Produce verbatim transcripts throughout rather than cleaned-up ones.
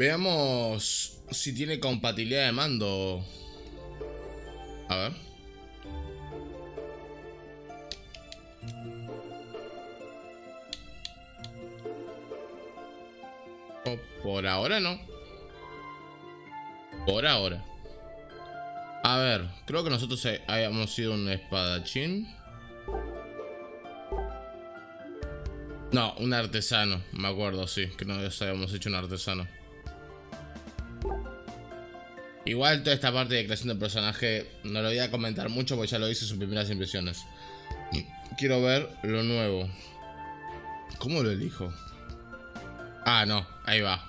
Veamos si tiene compatibilidad de mando. A ver. O por ahora no. Por ahora. A ver, creo que nosotros hayamos sido un espadachín. No, un artesano, me acuerdo, sí, que nos habíamos hecho un artesano. Igual toda esta parte de creación del personaje no lo voy a comentar mucho porque ya lo hice en sus primeras impresiones. Quiero ver lo nuevo. ¿Cómo lo elijo? Ah, no, ahí va.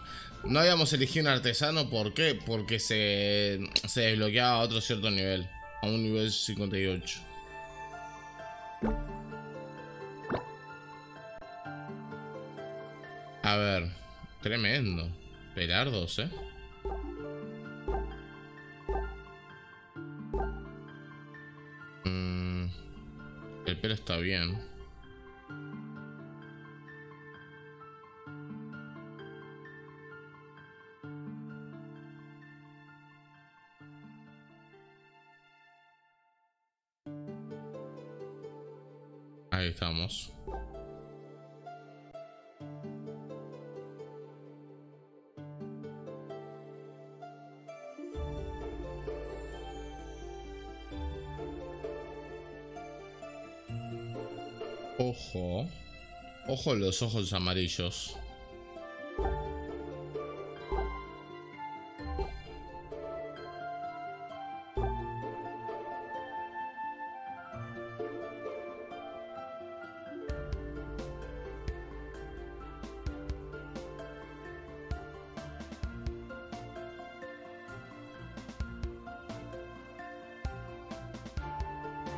No habíamos elegido un artesano, ¿por qué? Porque se, se desbloqueaba a otro cierto nivel, a un nivel cincuenta y ocho. A ver, tremendo. Pelardos, eh. Mm, el pelo está bien. Ahí estamos. Ojo, ojo los ojos amarillos.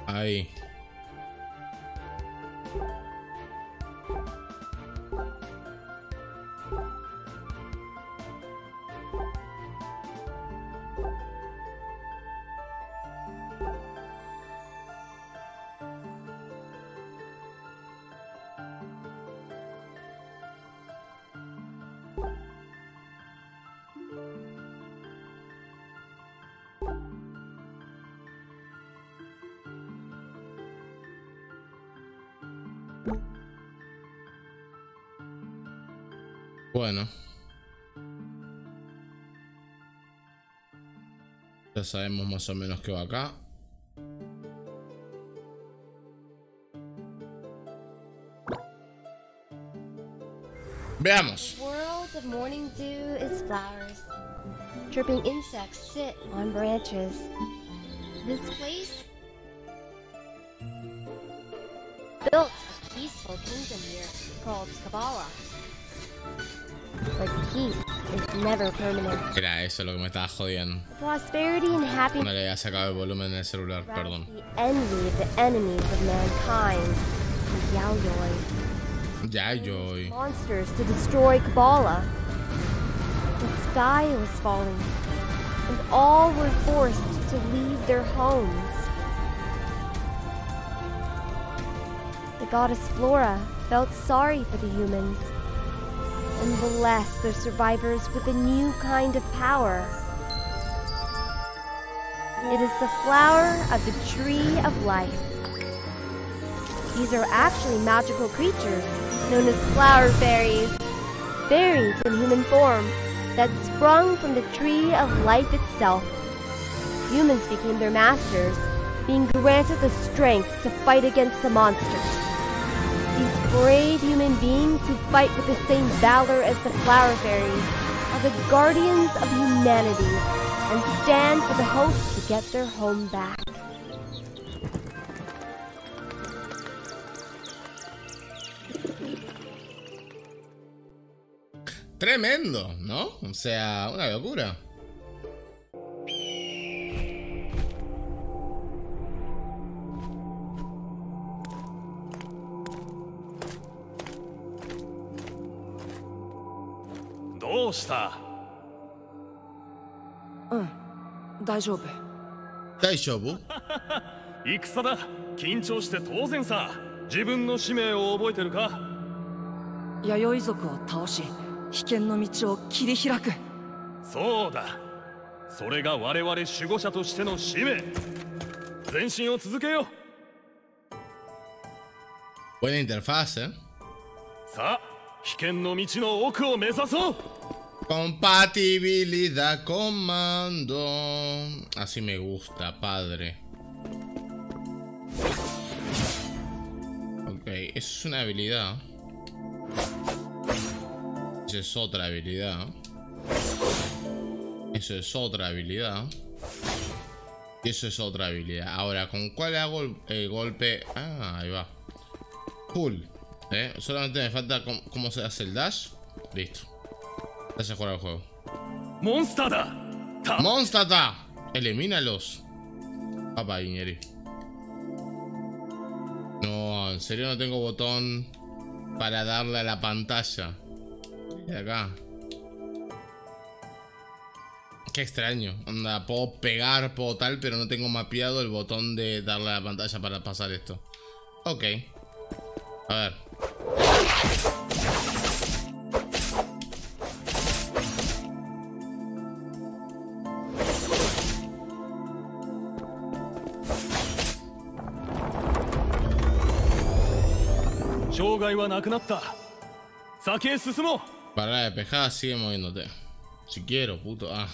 Ahí. Bueno, ya sabemos más o menos qué va acá. Veamos. World of morning dew is flowers. Dripping insects sit on branches. This place built a peaceful kingdom here called Kabbalah. Era eso lo que me estaba jodiendo. No le había sacado el volumen del celular, perdón. Yaoyoi. The goddess Flora felt sorry for the humans. And bless the survivors with a new kind of power. It is the flower of the tree of life. These are actually magical creatures known as flower fairies, fairies in human form that sprung from the tree of life itself. Humans became their masters, being granted the strength to fight against the monsters. Brave human beings who fight with the same valor as the flower fairies are the guardians of humanity and stand for the hope to get their home back. Tremendo, ¿no? O sea, una locura. そうだ。それが我々守護者としての使命。前進を続けよう。Buena interfaz, ¿eh? さあ、危険の道の奥を目指そう。Compatibilidad con mando. Así me gusta, padre. Ok, eso es una habilidad. Eso es otra habilidad. Eso es otra habilidad. Y eso es otra habilidad. Ahora, ¿con cuál hago el, el golpe? Ah, ahí va. Cool. ¿Eh? Solamente me falta cómo, cómo se hace el dash. Listo. Ya se juega el juego. ¡Monstata! ¡Monstata! Elimínalos. Papá, Guiñeri. No, en serio no tengo botón para darle a la pantalla. De acá. Qué extraño. Onda, puedo pegar, puedo tal, pero no tengo mapeado el botón de darle a la pantalla para pasar esto. Ok. A ver. Para de pejar, sigue moviéndote. Si quiero, puto. Ah.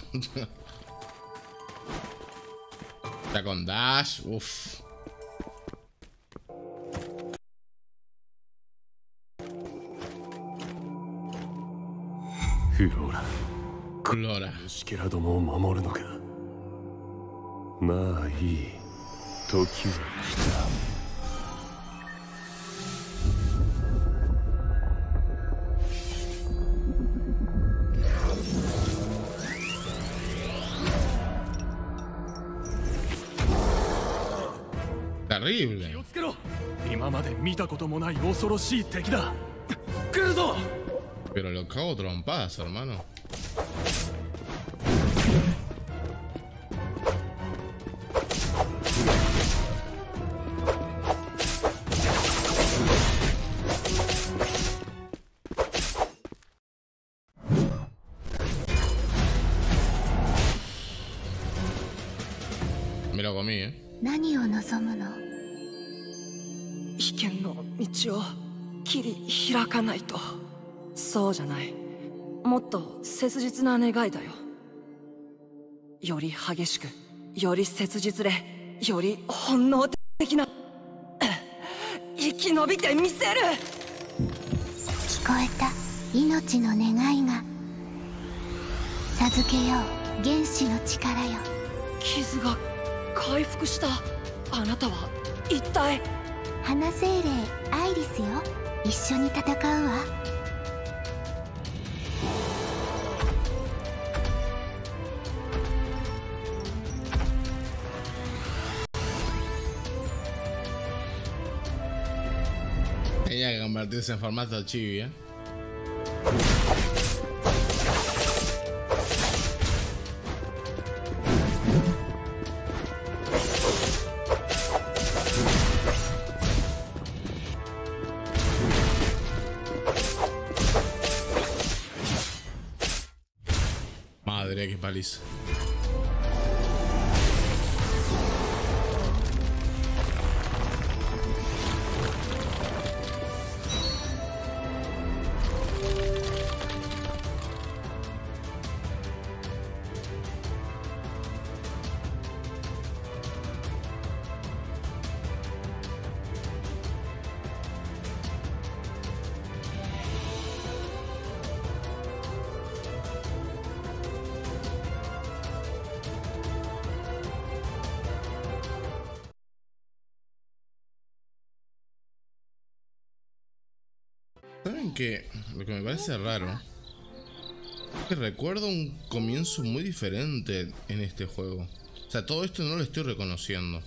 Está con dash. Uff. Flora. Flora. Terrible. Pero lo cago trompadas, hermano. Me lo comí, ¿eh? Iris. Tenía que convertirse en formato chibi, ¿eh? Madre, qué paliza. Que lo que me parece raro es que recuerdo un comienzo muy diferente en este juego. O sea, todo esto no lo estoy reconociendo.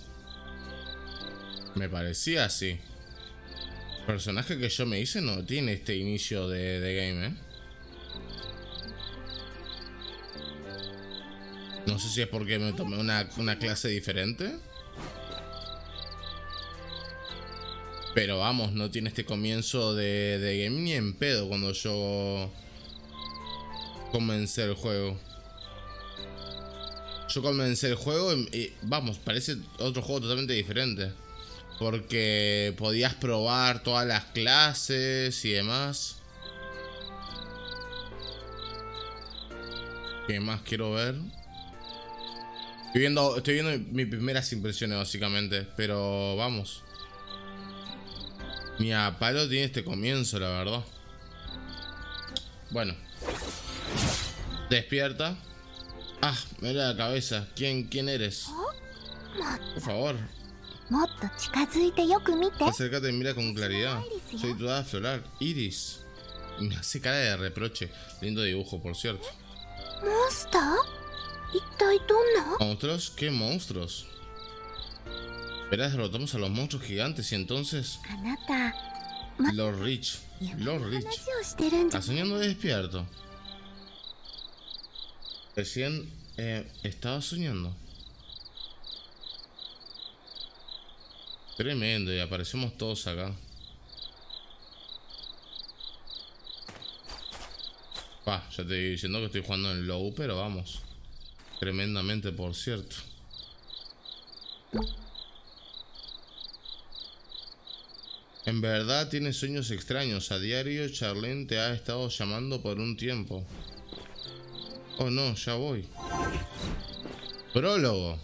Me parecía así. El personaje que yo me hice no tiene este inicio de, de game, ¿eh? No sé si es porque me tomé una, una clase diferente. Pero vamos, no tiene este comienzo de, de game ni en pedo cuando yo comencé el juego. yo comencé el juego y, y vamos, parece otro juego totalmente diferente. Porque podías probar todas las clases y demás. ¿Qué más quiero ver? Estoy viendo, estoy viendo mis primeras impresiones básicamente, pero vamos. Mi apalo tiene este comienzo, la verdad. Bueno. Despierta. Ah, me da la cabeza. ¿Quién, quién eres? Por favor. Acércate y mira con claridad. Soy tu hada floral, Iris. Me hace cara de reproche. Lindo dibujo, por cierto. ¿Monstruos? ¿Qué monstruos? Verás, derrotamos a los monstruos gigantes y entonces... Lord Rich. Lord Rich. ¿Estás soñando despierto? Recién eh, estaba soñando. Tremendo, y aparecemos todos acá. Pa, ya te estoy diciendo que estoy jugando en low, pero vamos. Tremendamente, por cierto. En verdad tienes sueños extraños. A diario, Charlene te ha estado llamando por un tiempo. Oh no, ya voy. Prólogo.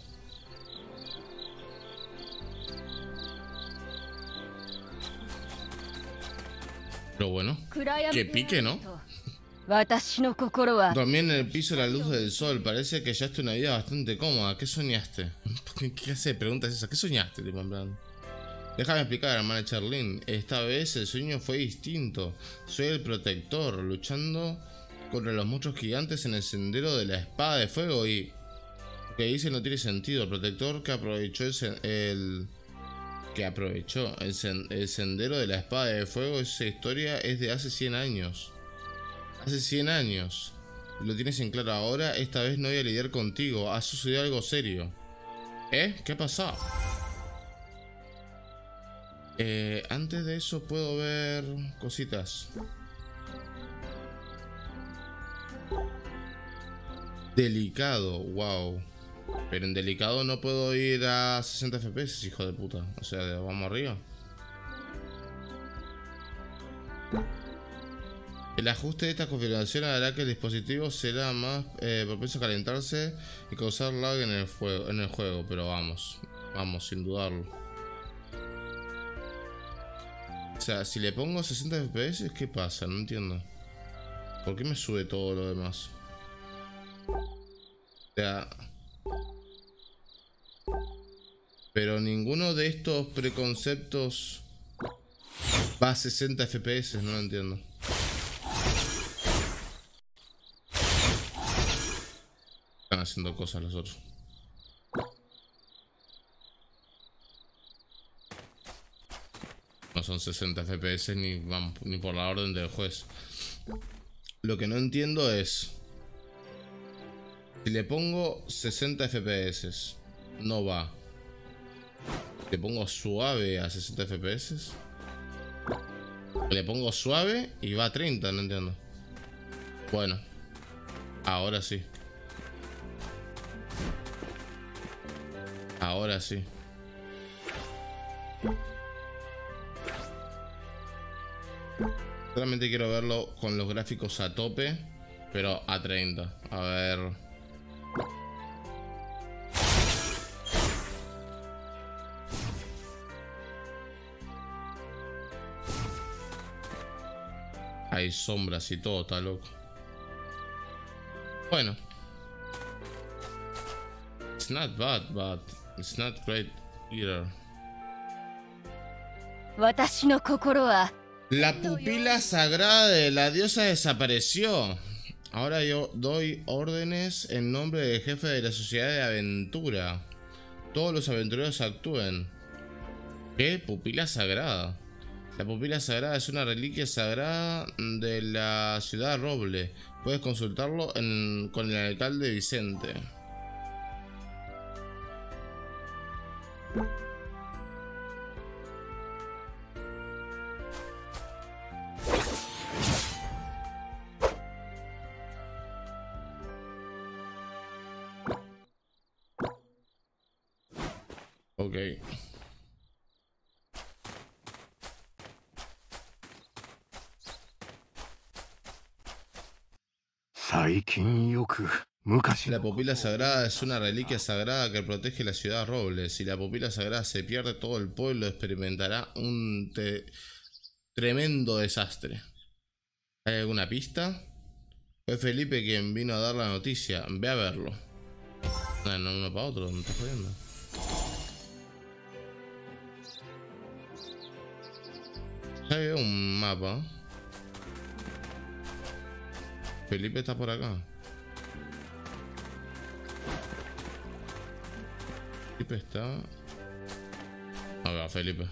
Pero bueno, que pique, ¿no? Dormí en el piso a la luz del sol. Parece que ya es una vida bastante cómoda. ¿Qué soñaste? ¿Qué, qué hace preguntas esas? ¿Qué soñaste? Tipo, en plan. Déjame explicar, hermana Charlene. Esta vez el sueño fue distinto. Soy el protector, luchando contra los monstruos gigantes en el sendero de la espada de fuego. Y lo que dice no tiene sentido. El protector que aprovechó el... el que aprovechó el, sen el sendero de la espada de fuego. Esa historia es de hace cien años. Hace cien años. Lo tienes en claro ahora. Esta vez no voy a lidiar contigo. Ha sucedido algo serio. ¿Eh? ¿Qué ha pasado? Eh, antes de eso puedo ver cositas. Delicado, wow. Pero en delicado no puedo ir a sesenta F P S, hijo de puta. O sea, vamos arriba. El ajuste de esta configuración hará que el dispositivo será más eh, propenso a calentarse y causar lag en el, fuego, en el juego. Pero vamos, vamos, sin dudarlo. O sea, si le pongo sesenta F P S, ¿qué pasa? No entiendo. ¿Por qué me sube todo lo demás? O sea... Pero ninguno de estos preconceptos va a sesenta F P S, no lo entiendo. Están haciendo cosas los otros. No son sesenta F P S ni, vamos, ni por la orden del juez. Lo que no entiendo es... Si le pongo sesenta F P S, no va. Le pongo suave a sesenta F P S. Le pongo suave y va a treinta, no entiendo. Bueno, ahora sí. Ahora sí. Solamente quiero verlo con los gráficos a tope, pero a treinta. A ver... Hay sombras y todo, está loco. Bueno. It's not bad, but it's not great either. La pupila sagrada de la diosa desapareció. Ahora yo doy órdenes en nombre del jefe de la sociedad de aventura. Todos los aventureros actúen. ¿Qué? Pupila sagrada. La pupila sagrada es una reliquia sagrada de la ciudad de Roble. Puedes consultarlo en, con el alcalde Vicente. Ok. La pupila sagrada es una reliquia sagrada que protege la ciudad Roble. Si la pupila sagrada se pierde, todo el pueblo experimentará un te tremendo desastre. ¿Hay alguna pista? Fue Felipe quien vino a dar la noticia. Ve a verlo. No, no, uno para otro, no estás jodiendo. Ya veo un mapa. Felipe está por acá. Felipe está... A ver, Felipe.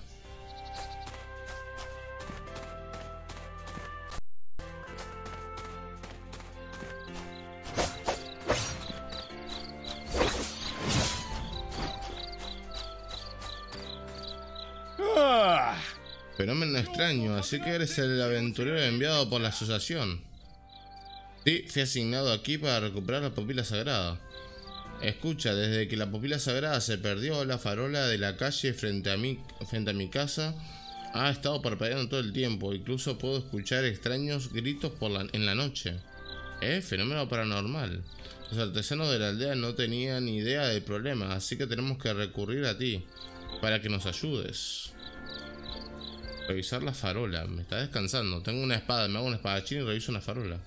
Fenómeno extraño, así que eres el aventurero enviado por la asociación. Sí, fui asignado aquí para recuperar la pupila sagrada. Escucha, desde que la pupila sagrada se perdió, la farola de la calle frente a mi, frente a mi casa ha estado parpadeando todo el tiempo. Incluso puedo escuchar extraños gritos por la, en la noche. ¿Eh? Fenómeno paranormal. Los artesanos de la aldea no tenían ni idea del problema, así que tenemos que recurrir a ti para que nos ayudes. Revisar la farola, me está descansando. Tengo una espada, me hago un espadachín y reviso una farola.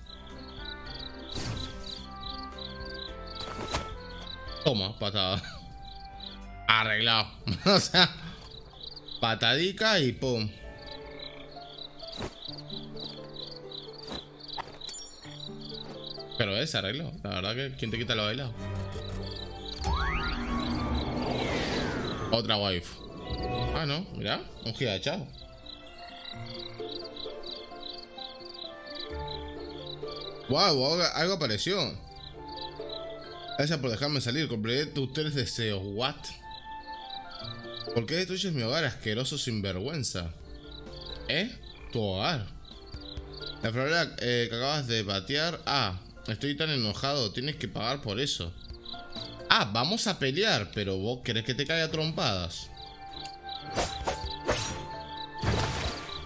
Toma, patada. Arreglado. O sea, patadica y pum. Pero es arreglado. La verdad que ¿quién te quita lo bailado? Otra wife. Ah, no, mirá, un gira de chavo. Guau, wow, algo apareció. Gracias por dejarme salir, cumpliré tus tres deseos. What? ¿Por qué destruyes mi hogar, asqueroso sinvergüenza? ¿Eh? Tu hogar. La florera eh, que acabas de patear. Ah, estoy tan enojado, tienes que pagar por eso. Ah, vamos a pelear, pero vos querés que te caiga trompadas.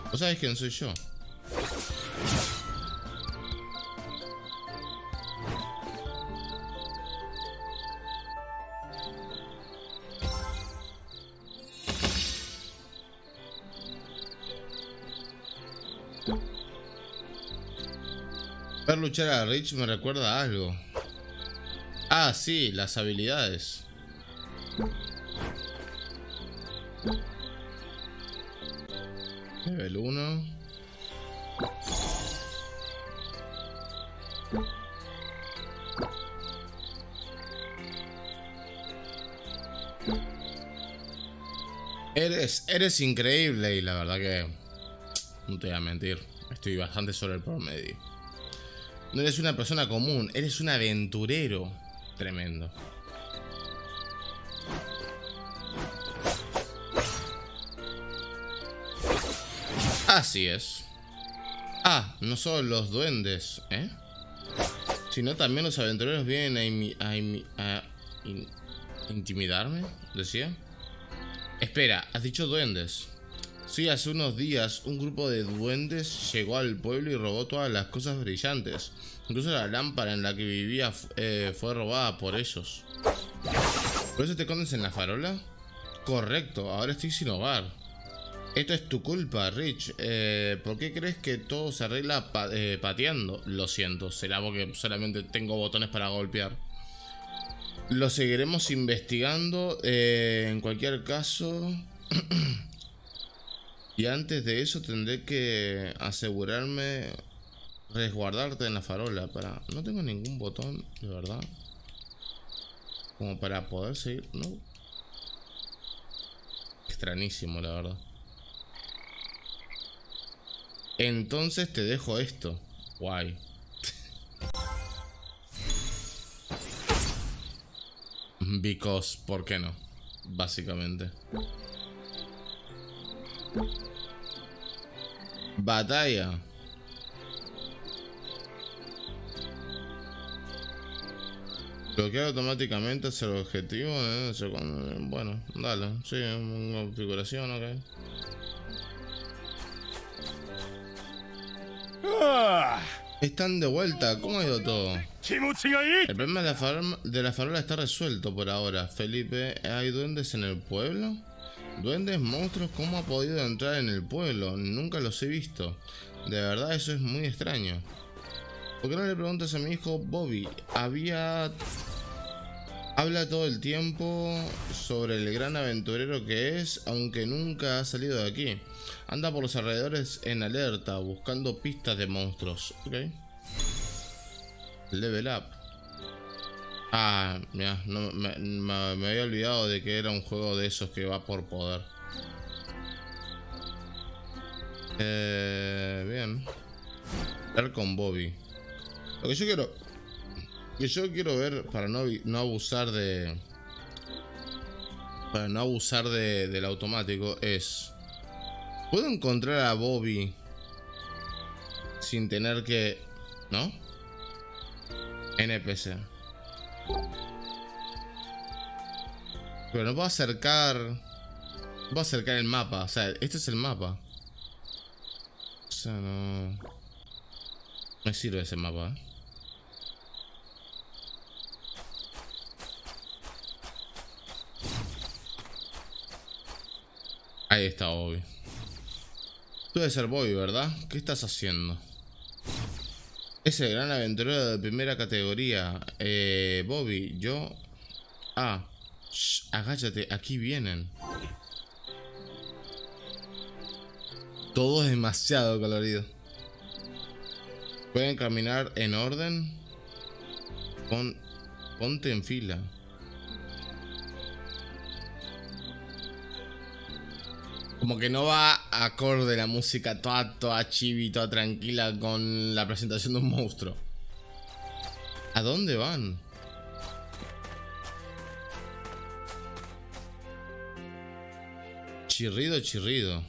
¿Vos sabés quién soy yo? Ver luchar a Rich me recuerda a algo. Ah, sí, las habilidades. Nivel uno. Eres, eres increíble y la verdad que no te voy a mentir, estoy bastante sobre el promedio. No eres una persona común, eres un aventurero tremendo. Así es. Ah, no solo los duendes, ¿eh? Sino también los aventureros vienen a, imi a, imi a in intimidarme, decía. Espera, has dicho duendes. Sí, hace unos días un grupo de duendes llegó al pueblo y robó todas las cosas brillantes. Incluso la lámpara en la que vivía eh, fue robada por ellos. ¿Por eso te escondes en la farola? Correcto, ahora estoy sin hogar. Esto es tu culpa, Rich. Eh, ¿Por qué crees que todo se arregla pa eh, pateando? Lo siento, será porque solamente tengo botones para golpear. Lo seguiremos investigando. Eh, en cualquier caso... y antes de eso tendré que asegurarme... resguardarte en la farola. Para... No tengo ningún botón, de verdad. Como para poder seguir... No. Extrañísimo, la verdad. Entonces te dejo esto. Guay. Because, ¿por qué no? Básicamente. Batalla. Bloquear automáticamente es el objetivo, ¿eh? Bueno, dale, sí, configuración, ok. Ah. Están de vuelta, ¿cómo ha ido todo? El problema de la, farma, de la farola está resuelto por ahora, Felipe. ¿Hay duendes en el pueblo? ¿Duendes, monstruos? ¿Cómo ha podido entrar en el pueblo? Nunca los he visto. De verdad, eso es muy extraño. ¿Por qué no le preguntas a mi hijo Bobby? Había... Habla todo el tiempo sobre el gran aventurero que es, aunque nunca ha salido de aquí. Anda por los alrededores en alerta, buscando pistas de monstruos. Ok. Level up. Ah, mira, no, me, me, me había olvidado de que era un juego de esos que va por poder. Eh, bien. Hablar con Bobby. Lo que yo quiero... Que yo quiero ver, para no, no abusar de... Para no abusar de, del automático, es... ¿Puedo encontrar a Bobby sin tener que... ¿No? N P C. Pero no puedo acercar... No puedo acercar el mapa. O sea, este es el mapa. O sea, no... Me sirve ese mapa, ¿eh? Ahí está Bobby. Tú debes ser Bobby, ¿verdad? ¿Qué estás haciendo? Es el gran aventurero de primera categoría. Eh, Bobby, yo... Ah, shh, agáchate, aquí vienen. Todo es demasiado colorido. ¿Pueden caminar en orden? Pon, ponte en fila. Como que no va acorde la música toda, toda chibi, toda tranquila con la presentación de un monstruo. ¿A dónde van? Chirrido, chirrido.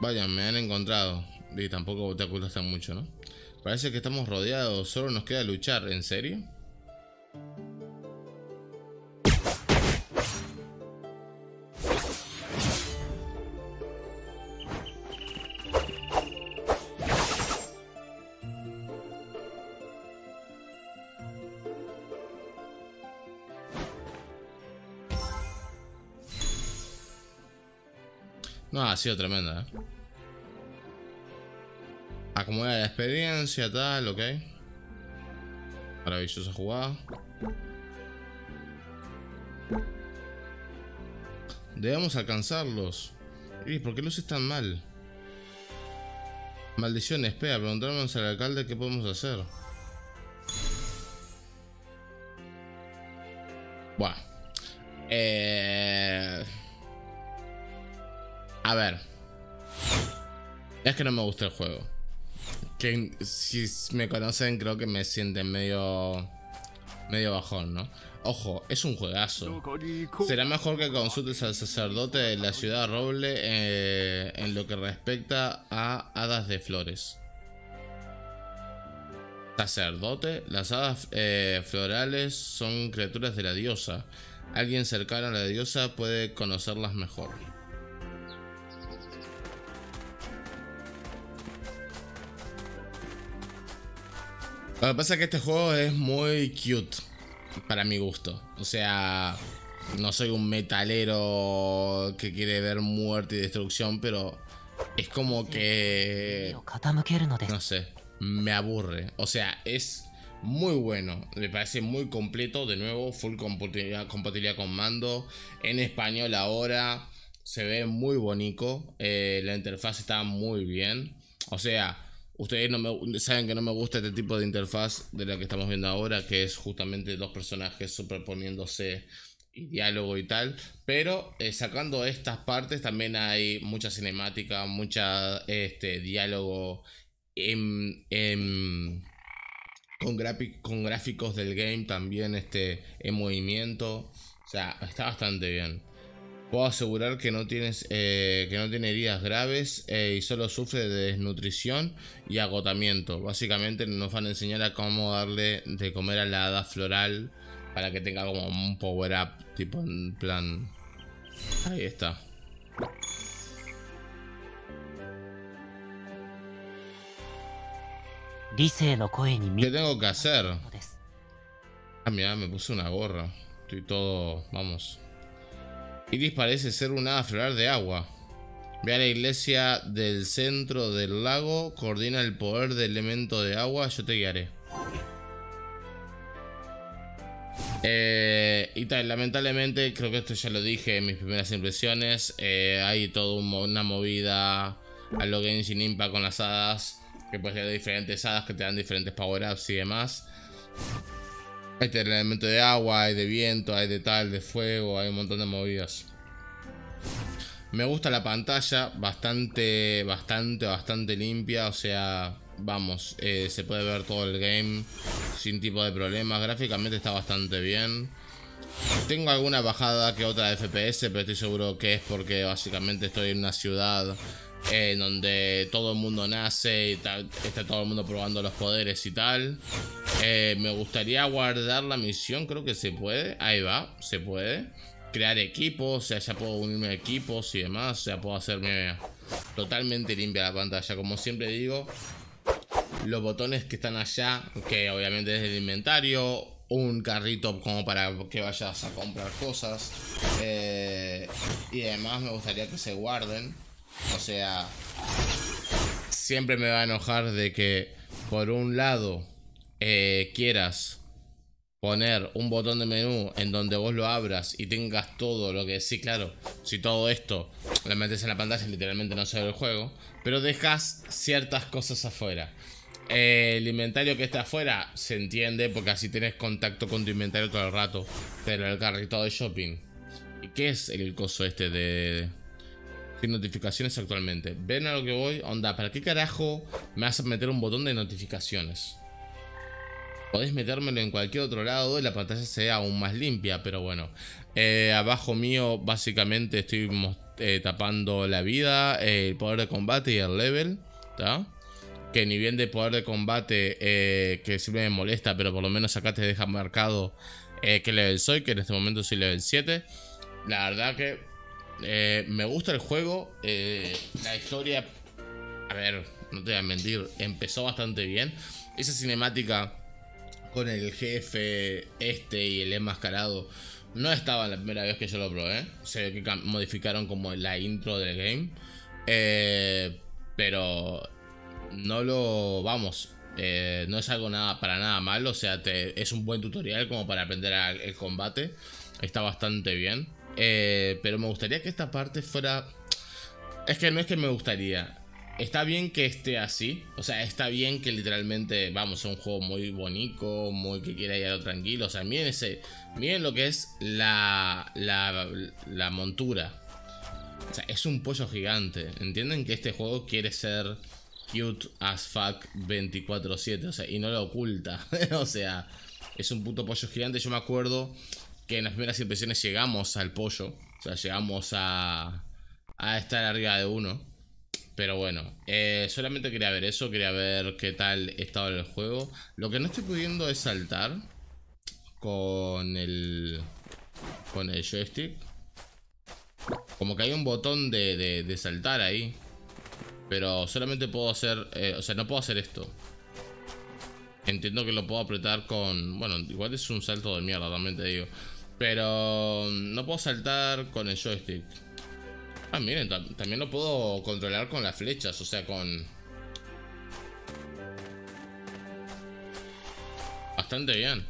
Vaya, me han encontrado. Y tampoco te ocultaste mucho, ¿no? Parece que estamos rodeados, solo nos queda luchar. ¿En serio? No, ha sido tremenda, ¿eh? Acomodar la experiencia, tal, ok. Maravillosa jugada. Debemos alcanzarlos. ¿Y por qué luces tan mal? Maldición, espera, preguntarnos al alcalde qué podemos hacer. Buah. Eh... A ver, es que no me gusta el juego. Que si me conocen, creo que me sienten medio medio bajón, ¿no? Ojo, es un juegazo. Será mejor que consultes al sacerdote de la ciudad Roble eh, en lo que respecta a hadas de flores. Sacerdote, las hadas eh, florales son criaturas de la diosa. Alguien cercano a la diosa puede conocerlas mejor. Lo que pasa es que este juego es muy cute para mi gusto. O sea, no soy un metalero que quiere ver muerte y destrucción, pero es como que... No sé, me aburre. O sea, es muy bueno. Me parece muy completo. De nuevo, full compatibilidad, compatibilidad con mando. En español ahora se ve muy bonito. Eh, la interfaz está muy bien. O sea... Ustedes no me, saben que no me gusta este tipo de interfaz de la que estamos viendo ahora, que es justamente dos personajes superponiéndose y diálogo y tal. Pero eh, sacando estas partes también hay mucha cinemática, mucha este, diálogo en, en, con, con gráficos del game también este, en movimiento. O sea, está bastante bien. Puedo asegurar que no tienes eh, que no tiene heridas graves eh, y solo sufre de desnutrición y agotamiento. Básicamente nos van a enseñar a cómo darle de comer a la hada floral para que tenga como un power up, tipo en plan... Ahí está. ¿Qué tengo que hacer? Ah, mira, me puse una gorra. Estoy todo... Vamos. Iris parece ser una aflorar de agua. Ve a la iglesia del centro del lago. Coordina el poder del elemento de agua. Yo te guiaré. Eh, y tal, lamentablemente, creo que esto ya lo dije en mis primeras impresiones. Eh, hay toda un, una movida a lo Genshin Impact con las hadas. Que puedes tener diferentes hadas que te dan diferentes power-ups y demás. Hay el elemento de agua, hay de viento, hay de tal, de fuego, hay un montón de movidas. Me gusta la pantalla, bastante, bastante, bastante limpia, o sea, vamos, eh, se puede ver todo el game sin tipo de problemas. Gráficamente está bastante bien. Tengo alguna bajada que otra de F P S, pero estoy seguro que es porque básicamente estoy en una ciudad en donde todo el mundo nace y tal, está todo el mundo probando los poderes y tal. Eh, me gustaría guardar la misión, creo que se puede. Ahí va, se puede. Crear equipos, o sea, ya puedo unirme a equipos y demás. O sea, puedo hacerme totalmente limpia la pantalla. Como siempre digo, los botones que están allá, que obviamente es el inventario, un carrito como para que vayas a comprar cosas. Eh, y además me gustaría que se guarden. O sea, siempre me va a enojar de que por un lado eh, quieras poner un botón de menú en donde vos lo abras y tengas todo lo que... Sí, claro, si todo esto lo metes en la pantalla literalmente no se ve el juego, pero dejas ciertas cosas afuera. Eh, el inventario que está afuera se entiende porque así tenés contacto con tu inventario todo el rato, pero el carrito de shopping... ¿Y qué es el coso este de...? Sin notificaciones actualmente. ¿Ven a lo que voy? Onda, ¿para qué carajo me vas a meter un botón de notificaciones? Podés metérmelo en cualquier otro lado y la pantalla sea aún más limpia, pero bueno. Eh, abajo mío, básicamente, estoy eh, tapando la vida, eh, el poder de combate y el level, ¿tá? Que ni bien de poder de combate, eh, que siempre me molesta, pero por lo menos acá te deja marcado eh, qué level soy, que en este momento soy level siete. La verdad que... Eh, me gusta el juego, eh, la historia, a ver, no te voy a mentir, empezó bastante bien. Esa cinemática con el jefe este y el enmascarado no estaba la primera vez que yo lo probé. Se ve que modificaron como la intro del game, eh, pero no lo, vamos, eh, no es algo nada para nada malo. O sea, te, es un buen tutorial como para aprender a, el combate, está bastante bien. Eh, pero me gustaría que esta parte fuera... Es que no es que me gustaría. Está bien que esté así. O sea, está bien que literalmente... Vamos, es un juego muy bonito, muy que quiera ir a lo tranquilo. O sea, miren ese... Miren lo que es la... La, la montura. O sea, es un pollo gigante. Entienden que este juego quiere ser cute as fuck veinticuatro siete. O sea, y no lo oculta. O sea, es un puto pollo gigante. Yo me acuerdo... que en las primeras impresiones llegamos al pollo. O sea, llegamos a, a estar arriba de uno. Pero bueno, eh, solamente quería ver eso. Quería ver qué tal estaba el juego. Lo que no estoy pudiendo es saltar con el, con el joystick. Como que hay un botón de, de, de saltar ahí. Pero solamente puedo hacer... Eh, o sea, no puedo hacer esto. Entiendo que lo puedo apretar con... Bueno, igual es un salto de mierda, también te digo. Pero no puedo saltar con el joystick. Ah, miren, también lo puedo controlar con las flechas, o sea, con... Bastante bien.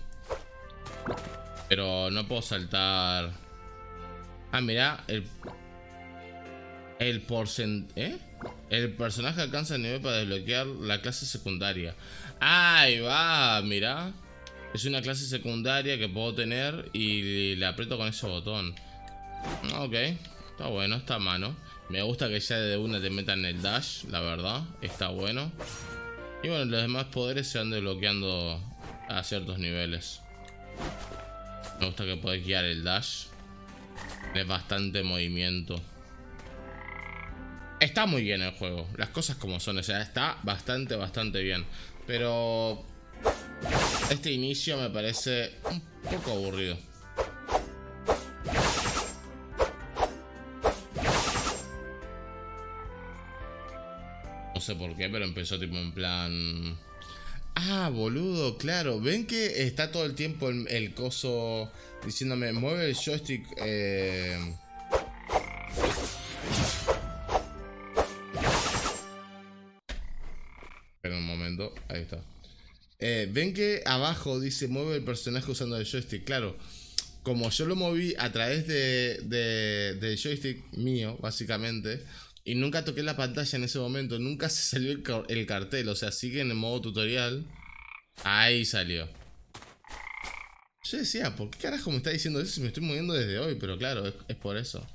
Pero no puedo saltar... Ah, mirá, el... El porcentaje... ¿Eh? El personaje alcanza el nivel para desbloquear la clase secundaria. Ahí va, mirá. Es una clase secundaria que puedo tener y la aprieto con ese botón. Ok, está bueno, está a mano. Me gusta que ya de una te metan el dash, la verdad, está bueno. Y bueno, los demás poderes se van desbloqueando a ciertos niveles. Me gusta que podés guiar el dash. Es bastante movimiento. Está muy bien el juego, las cosas como son, o sea, está bastante, bastante bien. Pero este inicio me parece un Un poco aburrido. No sé por qué, pero empezó tipo en plan... Ah, boludo, claro. ¿Ven que está todo el tiempo el, el coso diciéndome, mueve el joystick? Eh... Espera un momento, ahí está. Eh, ¿Ven que abajo dice, mueve el personaje usando el joystick? Claro, como yo lo moví a través de, de, del joystick mío, básicamente... Y nunca toqué la pantalla en ese momento. Nunca se salió el, car el cartel. O sea, sigue en el modo tutorial. Ahí salió. Yo decía, ¿por qué carajo me está diciendo eso si me estoy moviendo desde hoy? Pero claro, es, es por eso.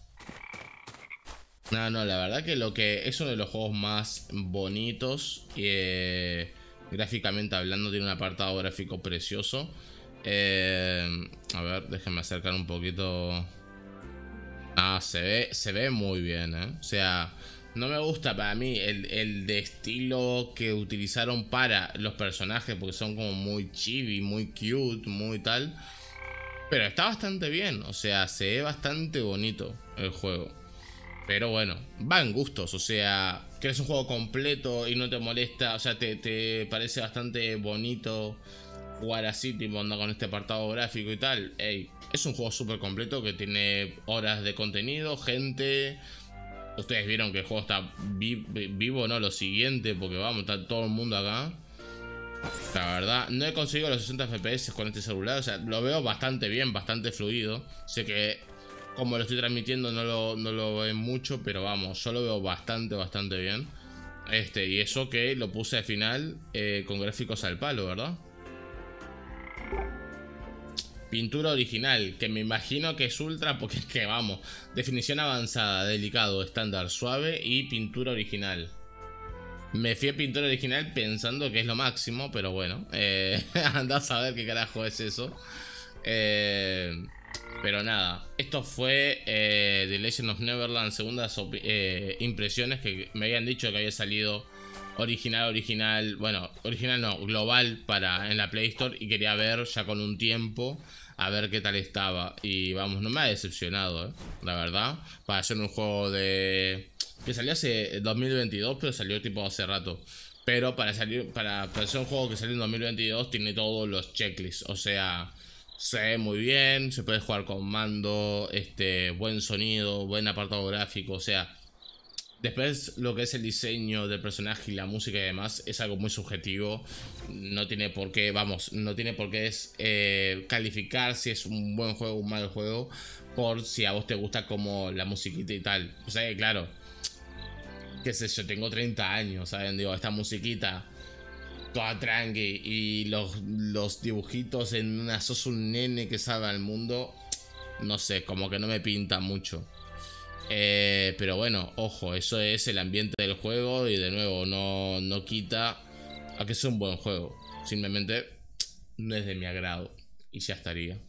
No, no, la verdad que lo que es uno de los juegos más bonitos. Eh, gráficamente hablando, tiene un apartado gráfico precioso. Eh, a ver, déjenme acercar un poquito... Ah, se ve, se ve muy bien, ¿eh? O sea, no me gusta para mí el, el de estilo que utilizaron para los personajes, porque son como muy chibi, muy cute, muy tal. Pero está bastante bien, o sea, se ve bastante bonito el juego. Pero bueno, va en gustos, o sea, que es un juego completo y no te molesta, o sea, te, te parece bastante bonito jugar así, tipo, anda con este apartado gráfico y tal. Ey, es un juego súper completo que tiene horas de contenido, gente. Ustedes vieron que el juego está vi vivo, ¿no? Lo siguiente, porque vamos, está todo el mundo acá. La verdad, no he conseguido los sesenta F P S con este celular. O sea, lo veo bastante bien, bastante fluido. Sé que como lo estoy transmitiendo no lo, no lo ven mucho, pero vamos, yo lo veo bastante, bastante bien. Este, y eso que lo puse al final eh, con gráficos al palo, ¿verdad? Pintura original, que me imagino que es ultra, porque es que vamos. Definición avanzada, delicado, estándar, suave y pintura original. Me fui a pintura original pensando que es lo máximo, pero bueno. Eh, andá a saber qué carajo es eso. Eh, pero nada, esto fue eh, The Legend of Neverland, segundas eh, impresiones, que me habían dicho que había salido... Original, original, bueno, original no, global para en la Play Store, y quería ver ya con un tiempo a ver qué tal estaba. Y vamos, no me ha decepcionado, eh, la verdad, para hacer un juego de... que salió hace dos mil veintidós, pero salió tipo hace rato. Pero para salir para, para hacer un juego que salió en dos mil veintidós tiene todos los checklists, o sea, se ve muy bien, se puede jugar con mando, este, buen sonido, buen apartado gráfico, o sea... Después lo que es el diseño del personaje y la música y demás es algo muy subjetivo. No tiene por qué, vamos, no tiene por qué es, eh, calificar si es un buen juego o un mal juego por si a vos te gusta como la musiquita y tal. O sea que claro, qué sé yo, tengo treinta años, ¿saben? Digo, esta musiquita toda tranqui y los, los dibujitos en una sos un nene que salva al mundo, no sé, como que no me pinta mucho. Eh, pero bueno, ojo, eso es el ambiente del juego y de nuevo no, no quita a que sea un buen juego. Simplemente no es de mi agrado y ya estaría.